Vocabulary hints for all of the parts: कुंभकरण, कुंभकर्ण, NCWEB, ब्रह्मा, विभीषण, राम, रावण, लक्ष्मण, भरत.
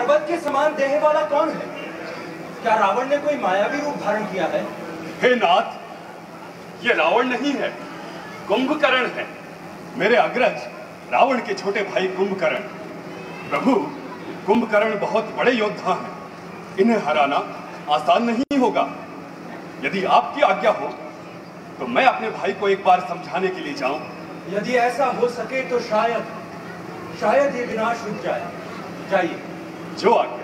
पर्वत के समान देह वाला कौन है? क्या रावण ने कोई मायावी रूप धारण किया है? हे नाथ, ये रावण नहीं है, कुंभकरण है। मेरे अग्रज रावण के छोटे भाई कुंभकरण। प्रभु, कुंभकरण बहुत बड़े योद्धा हैं, इन्हें हराना आसान नहीं होगा। यदि आपकी आज्ञा हो तो मैं अपने भाई को एक बार समझाने के लिए जाऊं। यदि ऐसा हो सके तो शायद ये विनाश रुक जाए। जाइए। जो आज्ञा।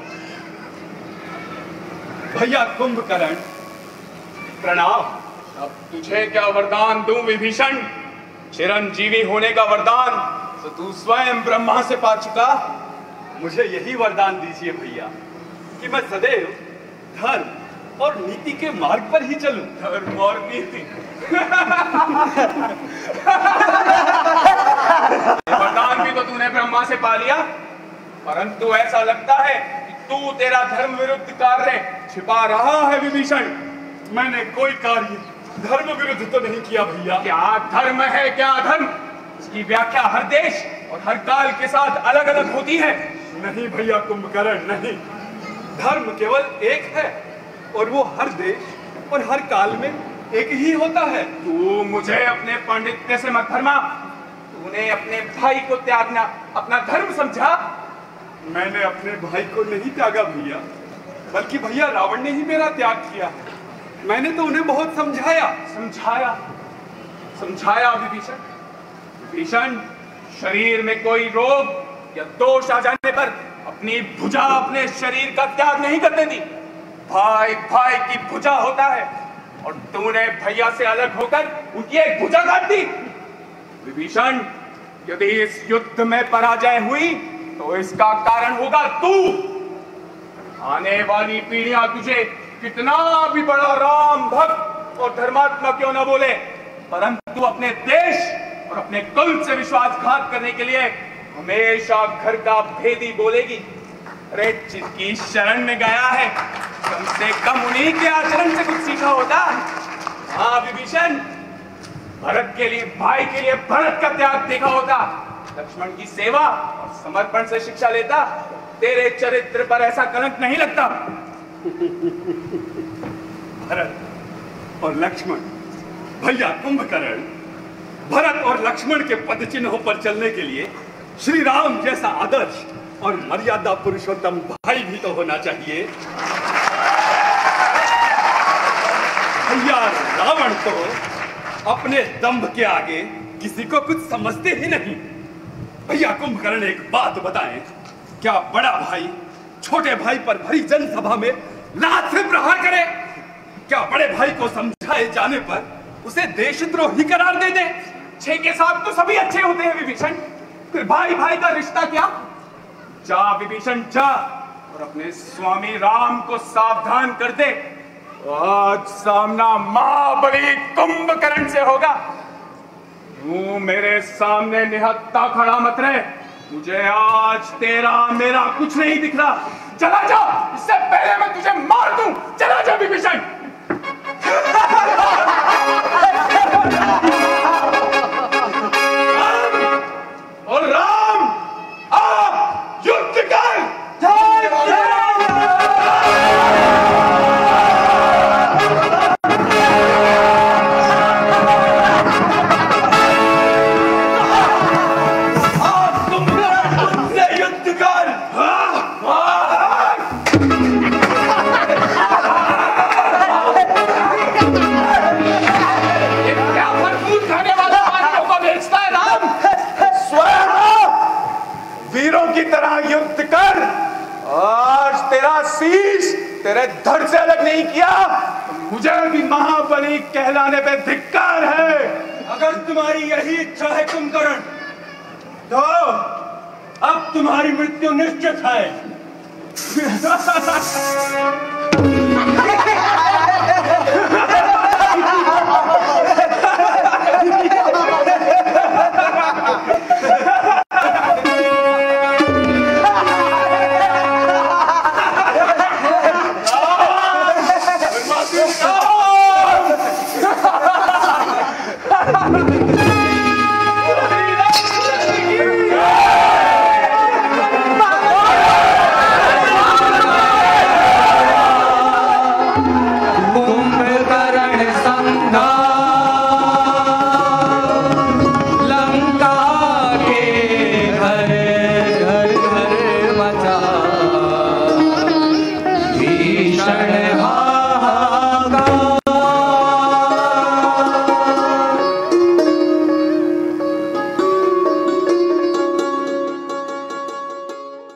भैया कुंभकरण, प्रणाम। अब तुझे क्या वरदान दूं विभीषण? चिरंजीवी होने का वरदान तो तू स्वयं ब्रह्मा से पा चुका। मुझे यही वरदान दीजिए भैया कि मैं सदैव धर्म और नीति के मार्ग पर ही चलूं। धर्म और नीति वरदान भी तो तूने ब्रह्मा से पा लिया, परंतु ऐसा लगता है कि तू तेरा धर्म विरुद्ध कार्य छिपा रहा है। विभीषण, मैंने कोई कार्य धर्म विरुद्ध तो नहीं किया भैया। क्या धर्म है क्या धर्म, इसकी व्याख्या हर देश और हर काल के साथ अलग अलग होती है। नहीं भैया कुंभकर्ण, नहीं। धर्म केवल एक है और वो हर देश और हर काल में एक ही होता है। तू मुझे अपने पांडित्य से मत भरमा। तूने अपने भाई को त्यागना अपना धर्म समझा। मैंने अपने भाई को नहीं त्यागा भैया, बल्कि भैया रावण ने ही मेरा त्याग किया। मैंने तो उन्हें बहुत समझाया। विभीषण, विभीषण, शरीर में कोई रोग या दोष आ जाने पर अपनी भुजा अपने शरीर का त्याग नहीं करने दी। भाई भाई की भुजा होता है और तूने भैया से अलग होकर उनकी एक भुजा काट दी। विभीषण, यदि इस युद्ध में पराजय हुई तो इसका कारण होगा तू। आने वाली पीढ़ियां तुझे कितना भी बड़ा राम भक्त और धर्मात्मा क्यों ना बोले, परंतु अपने देश और अपने कुल से विश्वासघात करने के लिए हमेशा घर का भेदी बोलेगी। अरे, जिसकी शरण में गया है कम से कम उन्हीं के आचरण से कुछ सीखा होता। हाँ विभीषण, भरत के लिए, भाई के लिए भरत का त्याग देखा होता। लक्ष्मण की सेवा और समर्पण से शिक्षा लेता, तेरे चरित्र पर ऐसा कलंक नहीं लगता। भरत और लक्ष्मण, भैया कुंभकर्ण, भरत और लक्ष्मण के पद चिन्हों पर चलने के लिए श्री राम जैसा आदर्श और मर्यादा पुरुषोत्तम भाई भी तो होना चाहिए। भैया रावण तो अपने दंभ के आगे किसी को कुछ समझते ही नहीं। भैया कुंभकर्ण, एक बात बताएं, क्या बड़ा भाई छोटे भाई पर भरी जनसभा में लात से प्रहार करे? क्या बड़े भाई को समझाए जाने पर उसे देशद्रोही करार दे दे? छे के साथ तो सभी अच्छे होते हैं विभीषण, फिर भाई भाई का रिश्ता क्या? जा विभीषण जा, और अपने स्वामी राम को सावधान कर दे। आज सामना महाबली कुंभकर्ण से होगा। तू मेरे सामने निहत्था खड़ा मत रहे। मुझे आज तेरा मेरा कुछ नहीं दिख रहा। चला जा, इससे पहले मैं तुझे मार दूं। चला जा विभीषण। तेरे धड़ से अलग नहीं किया। मुझे भी महाबली कहलाने पे धिक्कार है। अगर तुम्हारी यही इच्छा है कुंभकर्ण, तो अब तुम्हारी मृत्यु निश्चित है।